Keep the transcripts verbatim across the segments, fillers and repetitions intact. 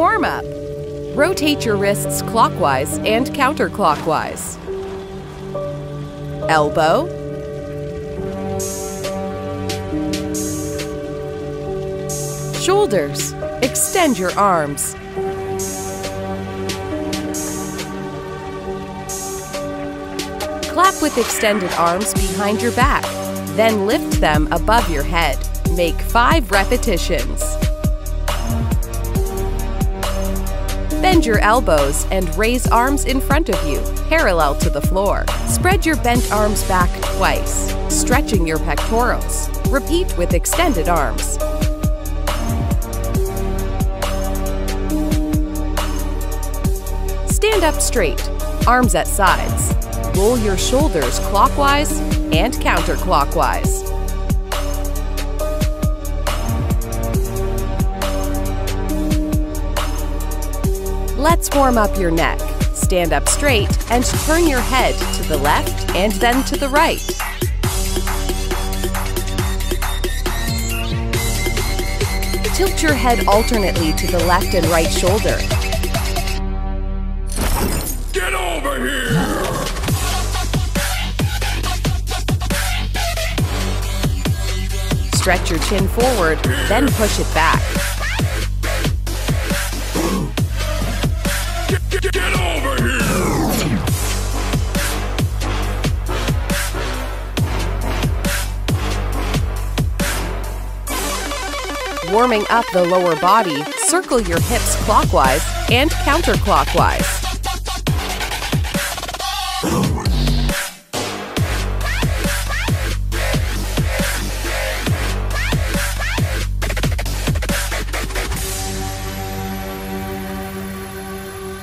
warm-up. Rotate your wrists clockwise and counterclockwise. Elbow. Shoulders. Extend your arms. Clap with extended arms behind your back, then lift them above your head. Make five repetitions. Bend your elbows and raise arms in front of you, parallel to the floor. Spread your bent arms back twice, stretching your pectorals. Repeat with extended arms. Stand up straight, arms at sides. Roll your shoulders clockwise and counterclockwise. Let's warm up your neck. Stand up straight and turn your head to the left and then to the right. Tilt your head alternately to the left and right shoulder. Get over here! Stretch your chin forward, then push it back. Get over here! Warming up the lower body, circle your hips clockwise and counterclockwise.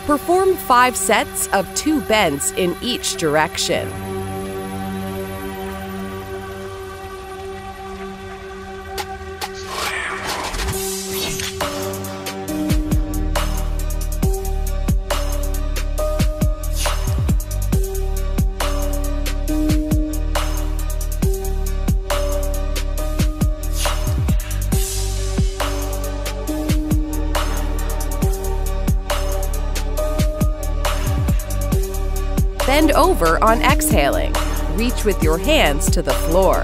Perform five sets of two bends in each direction. Bend over on exhaling. Reach with your hands to the floor.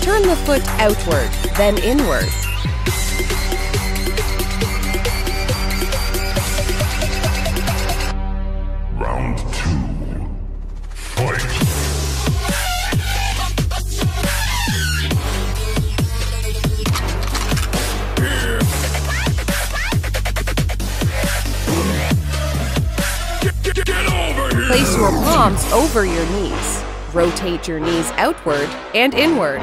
Turn the foot outward, then inward. Round two, fight. Place your palms over your knees. Rotate your knees outward and inward.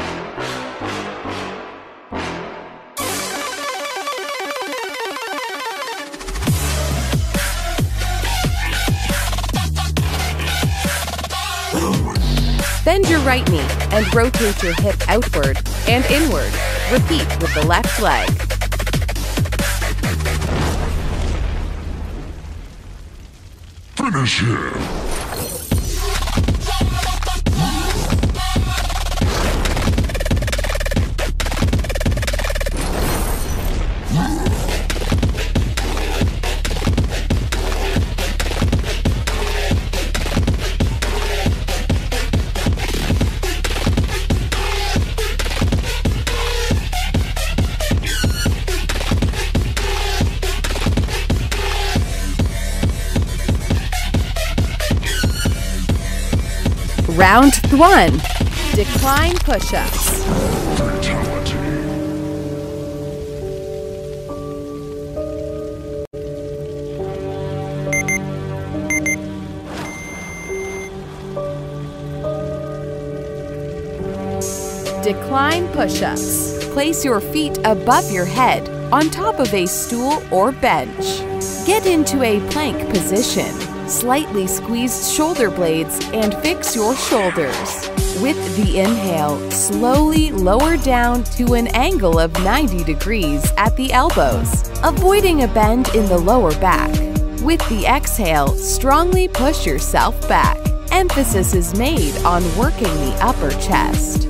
Bend your right knee and rotate your hip outward and inward. Repeat with the left leg. Finish him. Round one, decline push-ups. Decline push-ups. Place your feet above your head on top of a stool or bench. Get into a plank position. Slightly squeeze shoulder blades and fix your shoulders. With the inhale, slowly lower down to an angle of ninety degrees at the elbows, avoiding a bend in the lower back. With the exhale, strongly push yourself back. Emphasis is made on working the upper chest.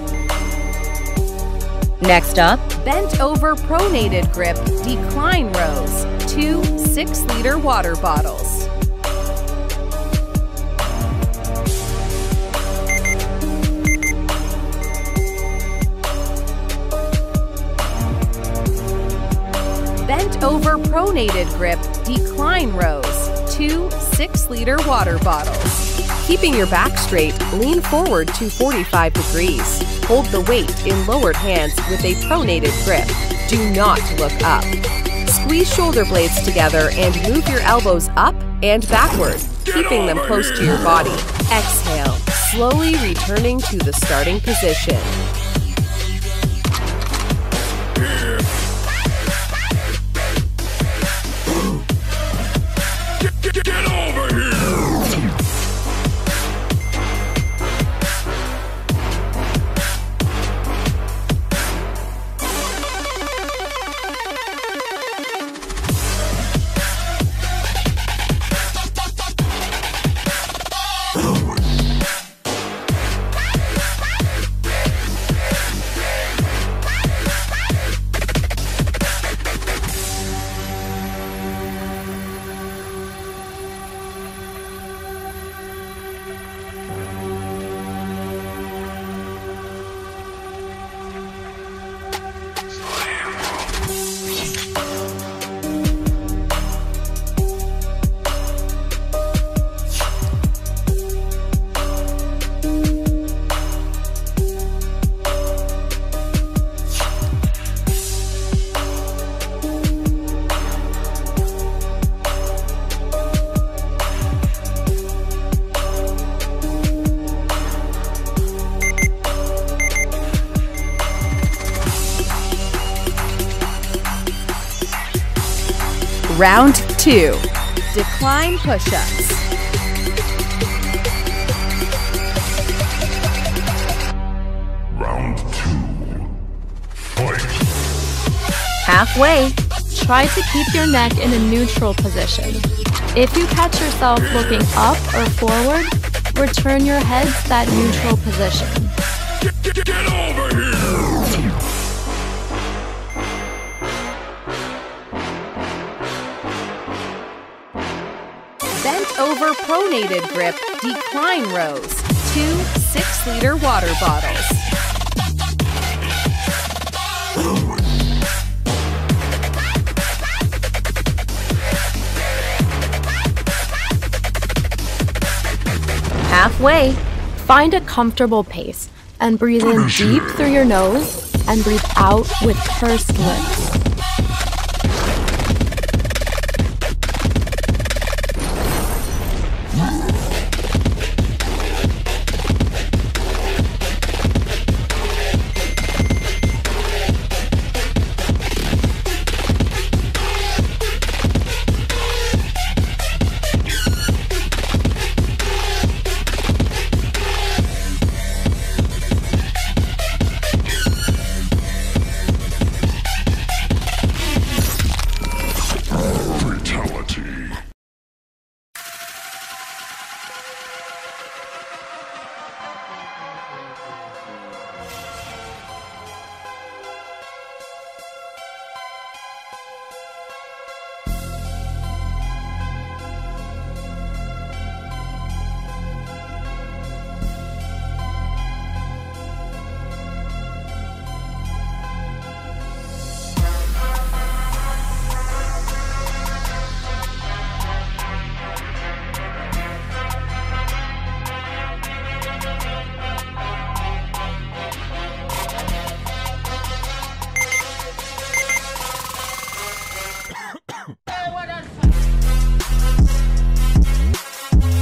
Next up, bent over pronated grip decline rows, two six-liter water bottles. Bent over pronated grip decline rows, two six-liter water bottles. Keeping your back straight, lean forward to forty-five degrees. Hold the weight in lowered hands with a pronated grip. Do not look up. Squeeze shoulder blades together and move your elbows up and backward, keeping them close to your body. Exhale, slowly returning to the starting position. Round two, decline push-ups. Round two, fight. Halfway. Try to keep your neck in a neutral position. If you catch yourself looking up or forward, return your head to that neutral position. Get, get, get over here! Bent over pronated grip decline rows, two six-liter water bottles. Halfway. Find a comfortable pace and breathe in deep through your nose and breathe out with pursed lips.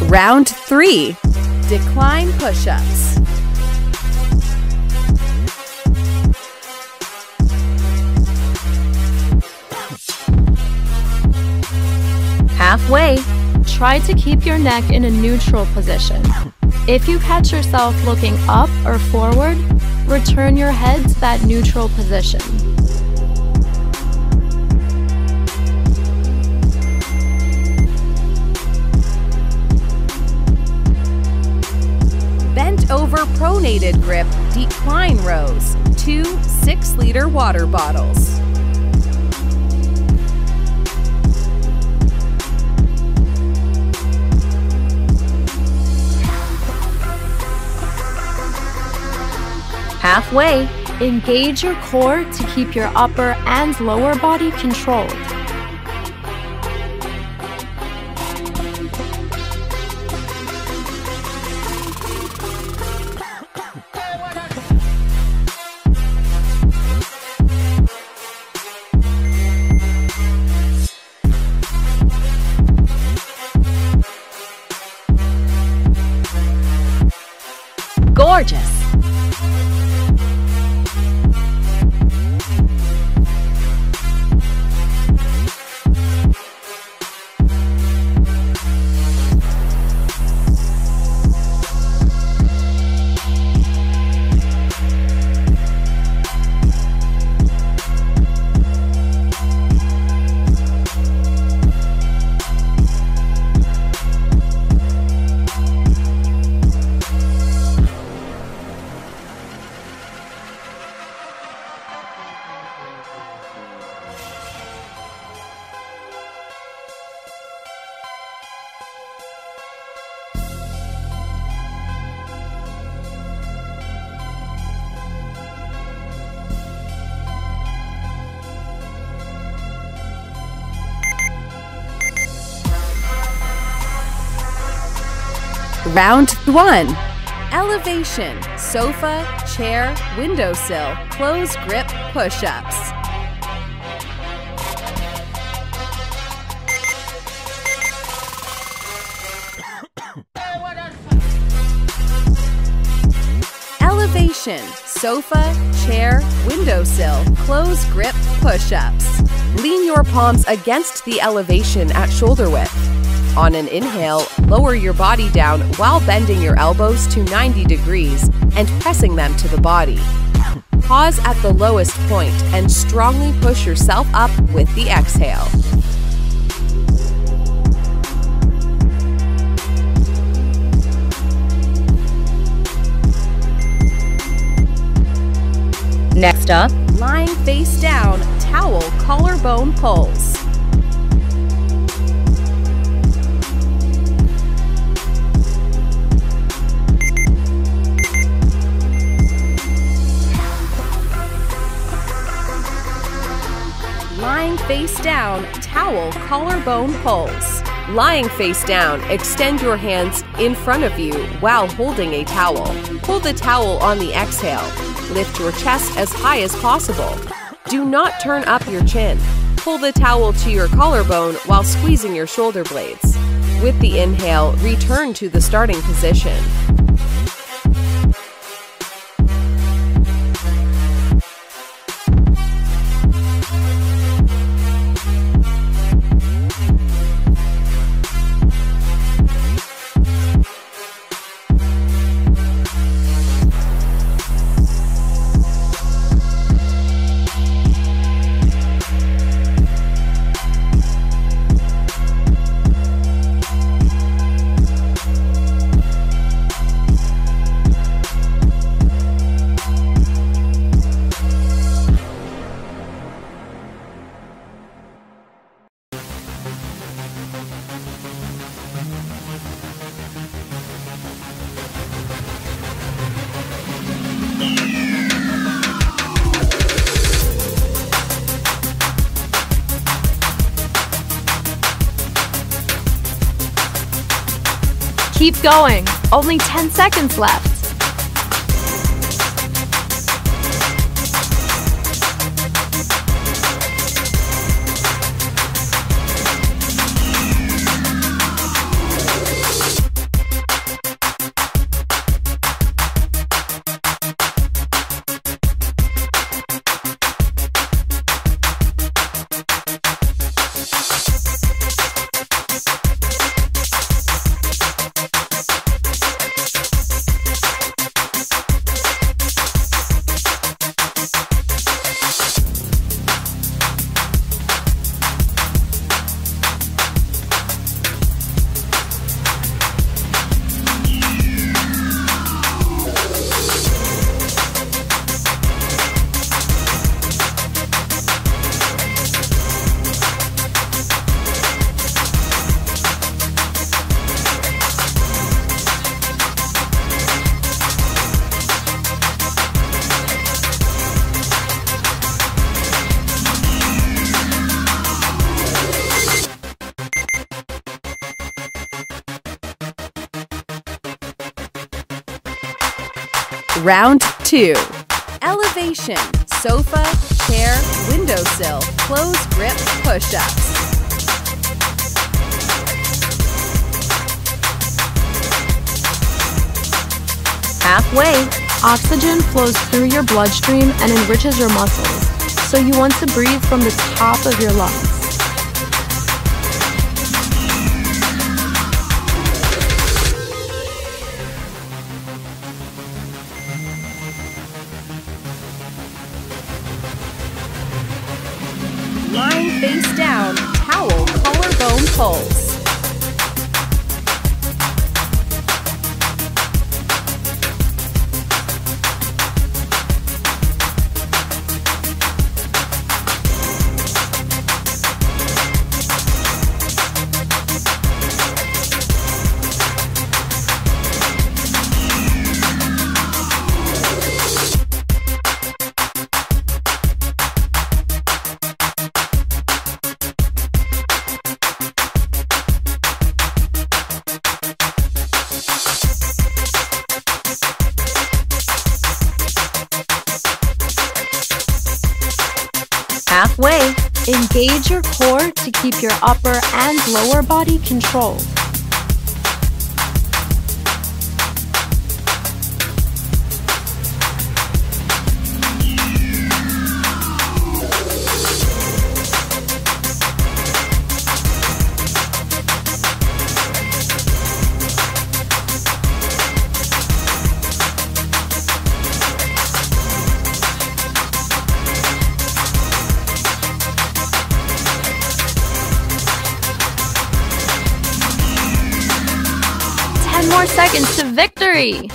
Round three, decline push-ups. Halfway. Try to keep your neck in a neutral position. If you catch yourself looking up or forward, return your head to that neutral position. Over pronated grip Decline rows, two six-liter water bottles. Halfway, engage your core to keep your upper and lower body controlled. Gorgeous! Round one. Elevation, sofa, chair, windowsill, closed grip push-ups. Elevation, sofa, chair, windowsill, closed grip push-ups. Lean your palms against the elevation at shoulder width. On an inhale, lower your body down while bending your elbows to ninety degrees and pressing them to the body. Pause at the lowest point and strongly push yourself up with the exhale. Next up, lying face down, towel collarbone pulls. Lying face down, towel collarbone pulls. Lying face down, extend your hands in front of you while holding a towel. Pull the towel on the exhale. Lift your chest as high as possible. Do not turn up your chin. Pull the towel to your collarbone while squeezing your shoulder blades. With the inhale, return to the starting position. Keep going, only ten seconds left. Round two. Elevation, sofa, chair, windowsill, closed grip push-ups. Halfway, oxygen flows through your bloodstream and enriches your muscles, so you want to breathe from the top of your lungs. Lying face down, towel collarbone pulls. Halfway, engage your core to keep your upper and lower body controlled. More seconds to victory!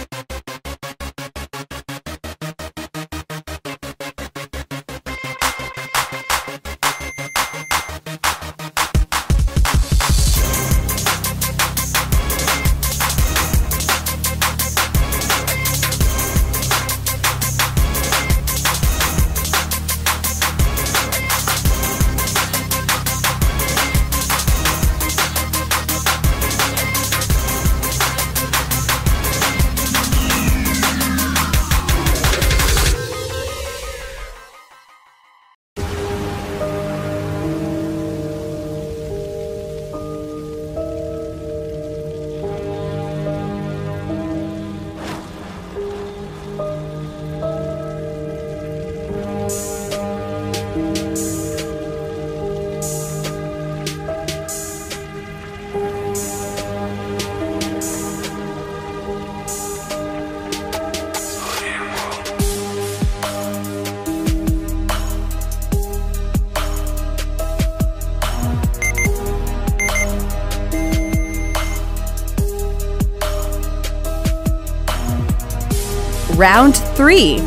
Round three.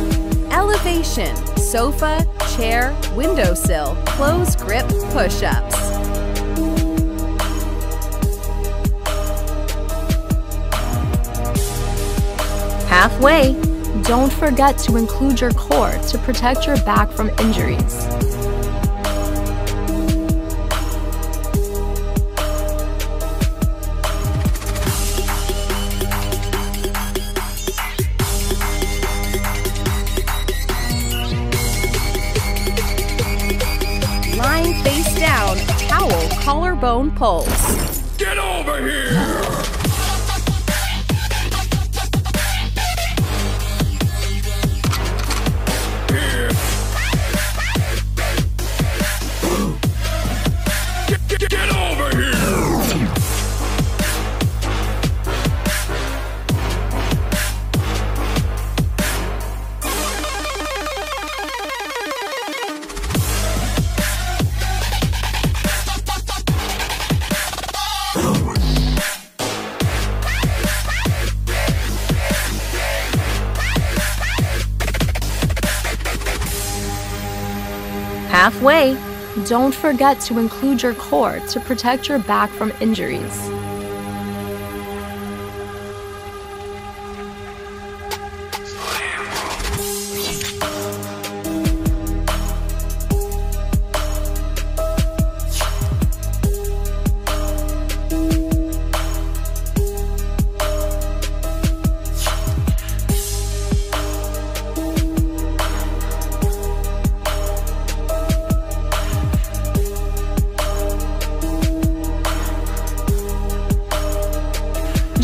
Elevation, sofa, chair, windowsill, closed grip push-ups. Halfway, don't forget to include your core to protect your back from injuries. Face down, towel collarbone pulls. Get over here! Here. Get, get, get over here! Halfway, don't forget to include your core to protect your back from injuries.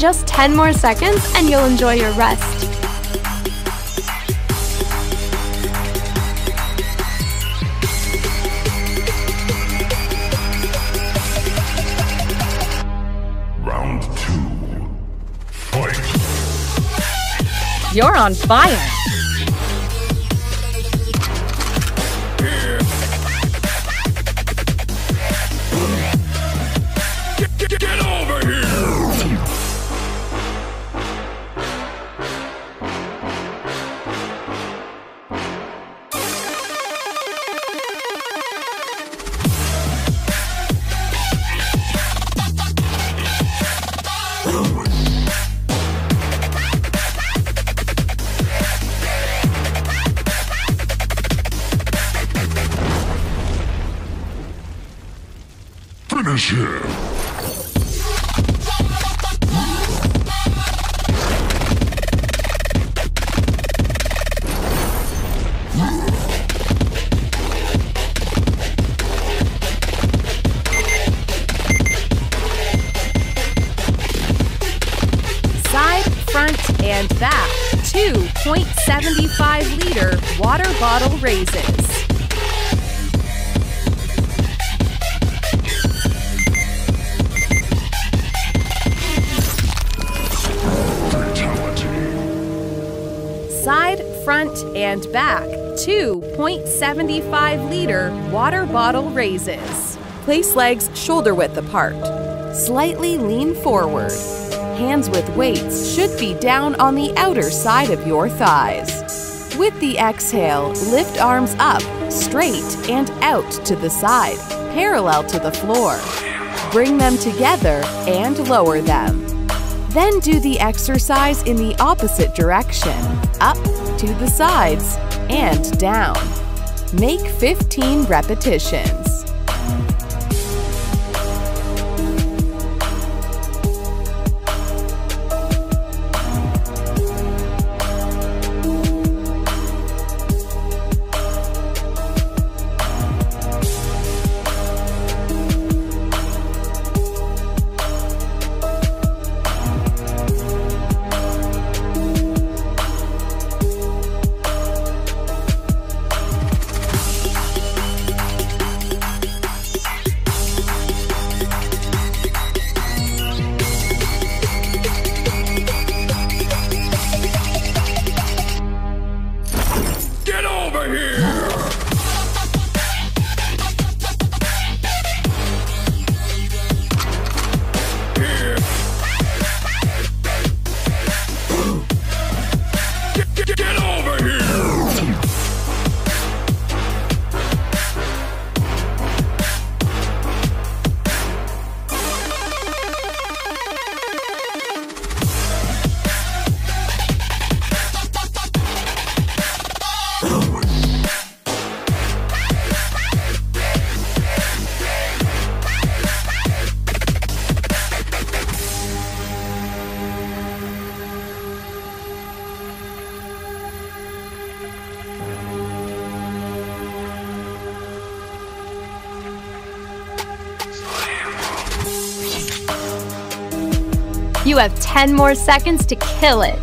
Just ten more seconds and you'll enjoy your rest. Round two, fight! You're on fire! Finish him! Side, front, and back. two point seven five liter water bottle raises. Side, front, and back. two point seven five liter water bottle raises. Place legs shoulder width apart. Slightly lean forward. Hands with weights should be down on the outer side of your thighs. With the exhale, lift arms up, straight and out to the side, parallel to the floor. Bring them together and lower them. Then do the exercise in the opposite direction, up, to the sides, and down. Make fifteen repetitions. You have ten more seconds to kill it.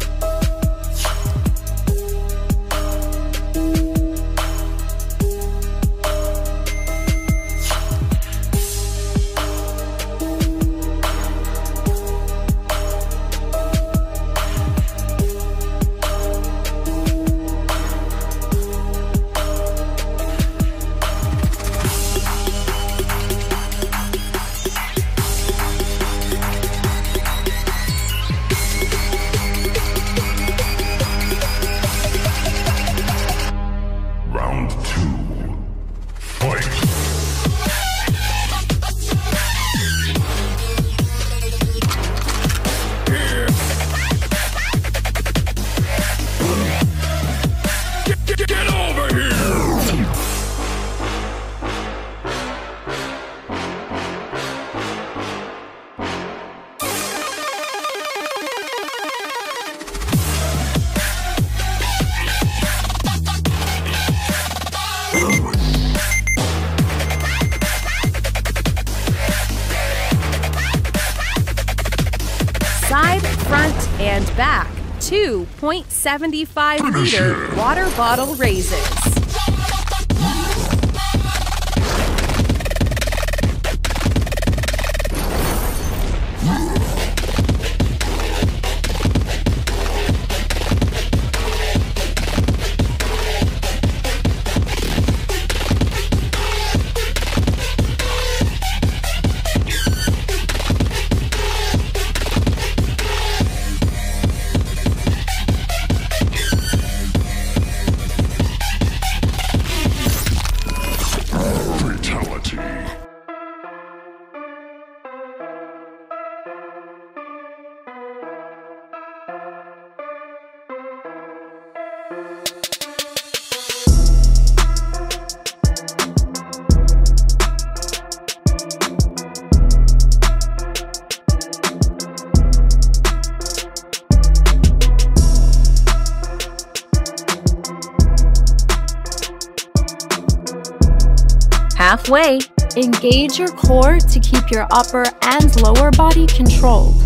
front and back two point seven five liter water bottle raises. Halfway, engage your core to keep your upper and lower body controlled.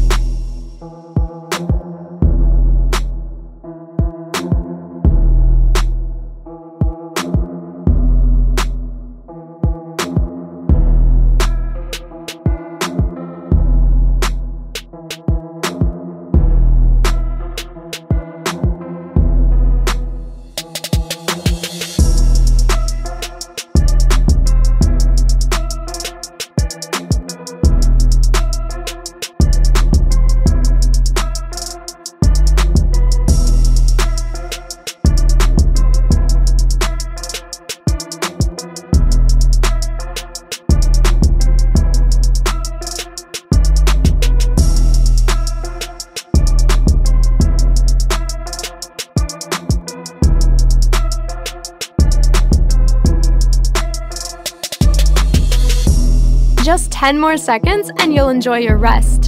Just ten more seconds and you'll enjoy your rest.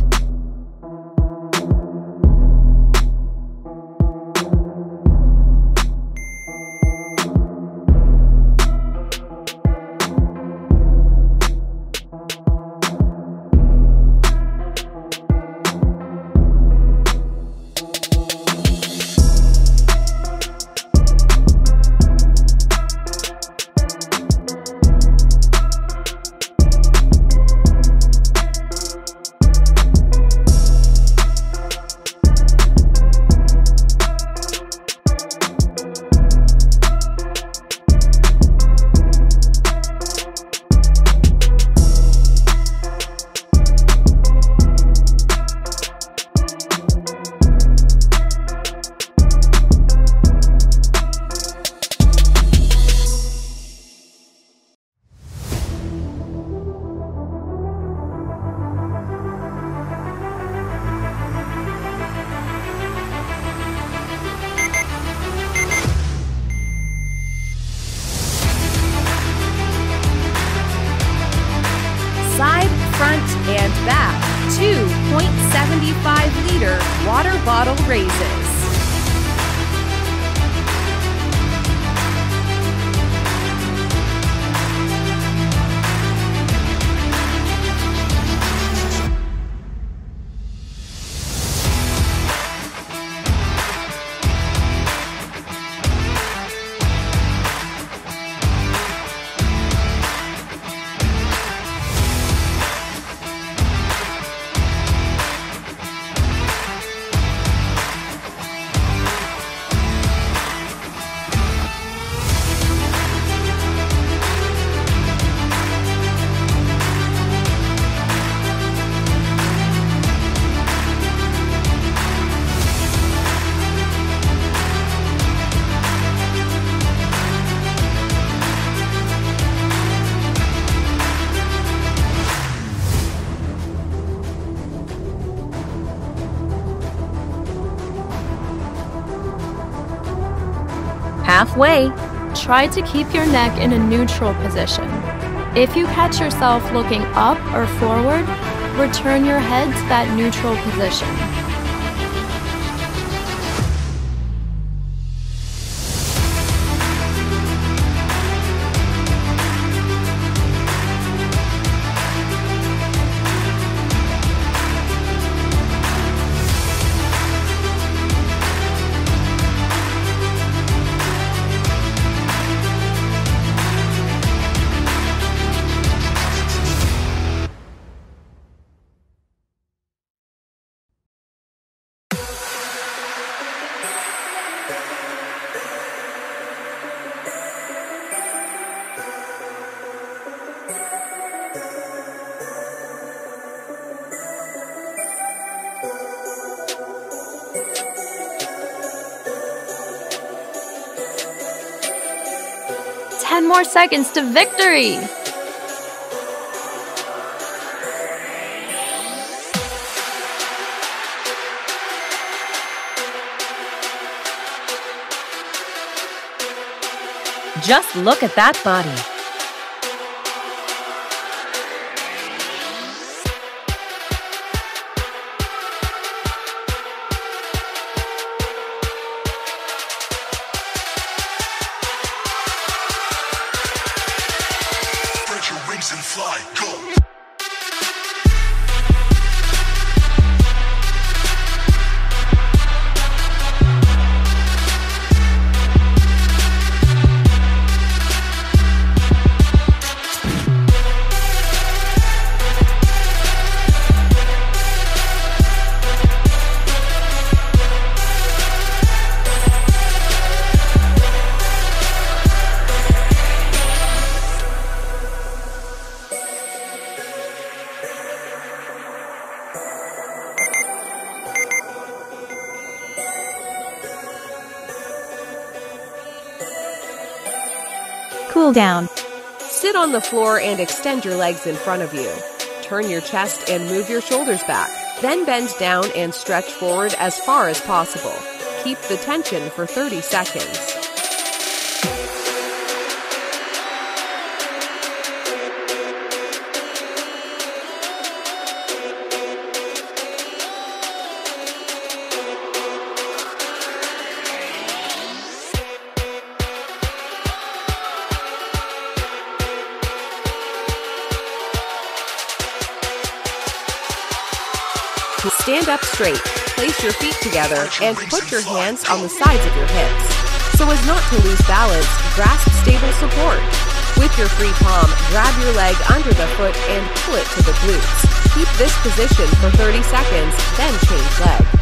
two point seven five liter water bottle raises. Halfway, try to keep your neck in a neutral position. If you catch yourself looking up or forward, return your head to that neutral position. ten more seconds to victory! Just look at that body. Spread your wings and fly, go! Cool down. Sit on the floor and extend your legs in front of you. Turn your chest and move your shoulders back. Then bend down and stretch forward as far as possible. Keep the tension for thirty seconds. Stand up straight, place your feet together, and put your hands on the sides of your hips. So as not to lose balance, grasp stable support. With your free palm, grab your leg under the foot and pull it to the glutes. Keep this position for thirty seconds, then change leg.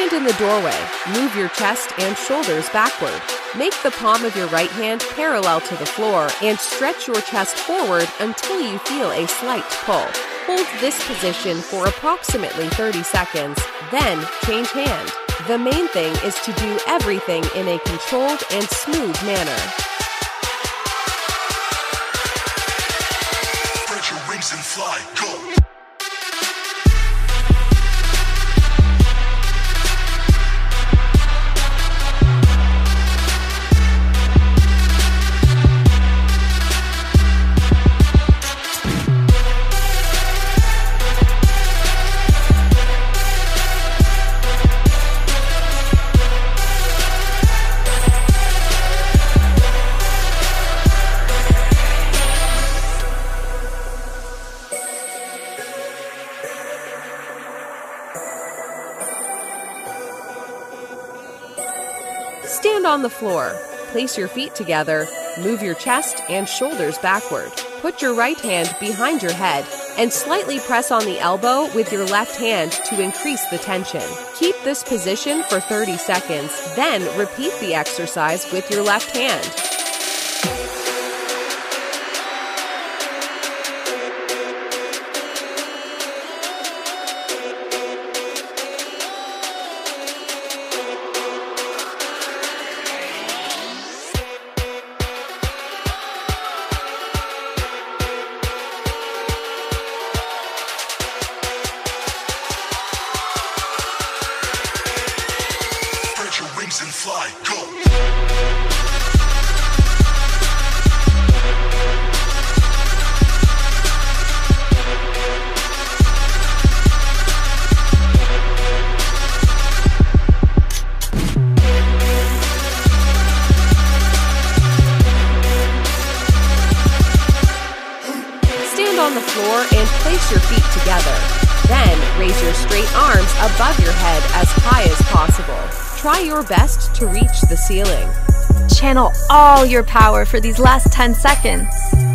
Stand in the doorway, move your chest and shoulders backward. Make the palm of your right hand parallel to the floor and stretch your chest forward until you feel a slight pull. Hold this position for approximately thirty seconds, then change hand. The main thing is to do everything in a controlled and smooth manner. Spread your wings and fly, go! Stand on the floor, place your feet together, move your chest and shoulders backward. Put your right hand behind your head and slightly press on the elbow with your left hand to increase the tension. Keep this position for thirty seconds, then repeat the exercise with your left hand. And fly, go! floor and place your feet together. Then, raise your straight arms above your head as high as possible. Try your best to reach the ceiling. Channel all your power for these last ten seconds.